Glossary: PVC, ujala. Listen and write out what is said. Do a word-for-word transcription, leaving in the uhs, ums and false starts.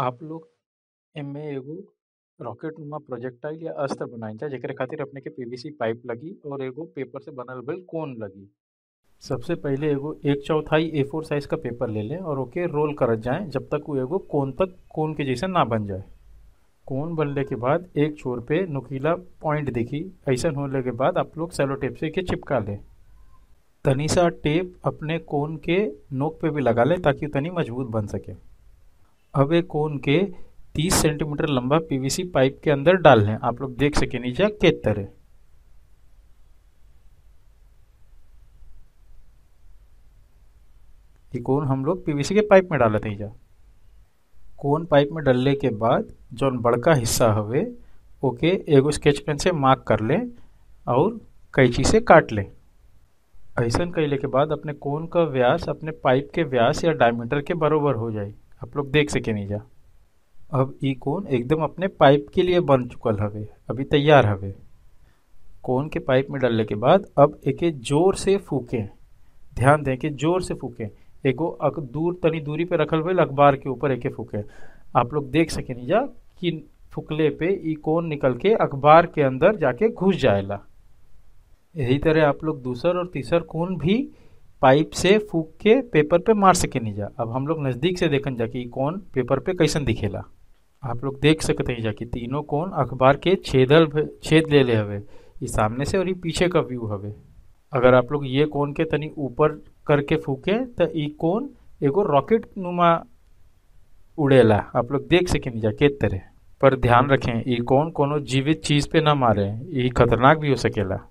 आप लोग एमे एगो रॉकेट नुमा प्रोजेक्टाइल या अस्त्र बनाए जा जेकरे खातिर अपने के पीवीसी पाइप लगी और एगो पेपर से बनल बिल कोन लगी। सबसे पहले एगो एक चौथाई ए फोर साइज का पेपर ले लें और ओके रोल करत जाएं जब तक वो एगो कोन तक कोन के जैसा ना बन जाए। कोन बनने के बाद एक छोर पे नुकीला पॉइंट दिखी, ऐसा होने के बाद आप लोग सेलो टेप से के चिपका लें। तनी सा टेप अपने कोन के नोक पे भी लगा लें ताकि तनी मजबूत बन सके। अब एक कोन के तीस सेंटीमीटर लंबा पीवीसी पाइप के अंदर डाल लें। आप लोग देख सके नीचे के तरह ये कोन हम लोग पीवीसी के पाइप में डालते हैं। कोन पाइप में डालने के बाद जो बड़का हिस्सा हवे ओके एगो स्केच पेन से मार्क कर लें और कैंची से काट लें। ऐसा कैले के बाद अपने कोन का व्यास अपने पाइप के व्यास या डायमीटर के बराबर हो जाए। आप लोग देख सके नीजा अब ई कोन एकदम अपने पाइप के लिए बन चुकल हवे, अभी तैयार हवे। कोन के पाइप में डालने के बाद अब एके जोर से फूकें, ध्यान दें कि जोर से फूकें। एगो अक दूर तनी दूरी पे रखल हुए अखबार के ऊपर एके फूकें। आप लोग देख सके नीजा कि फुकले पे ई कोन निकल के अखबार के अंदर जाके घुस जाएला। यही तरह आप लोग दूसर और तीसर कोन भी पाइप से फूक के पेपर पे मार सके नीजा। अब हम लोग नज़दीक से देखन जा कि कोन पेपर पे कैसन दिखेला। आप लोग देख सकते हैं जा कि तीनों कोन अखबार के छेदल छेद ले ले हवे, ये सामने से और ये पीछे का व्यू हवे। अगर आप लोग ये कोन के तनी ऊपर करके फूकें तो ये कोन एगो रॉकेट नुमा उड़ेला। आप लोग देख सके नीजा के तरह, पर ध्यान रखें ये कोन कोनो जीवित चीज़ पे ना मारें, ये खतरनाक भी हो सकेला।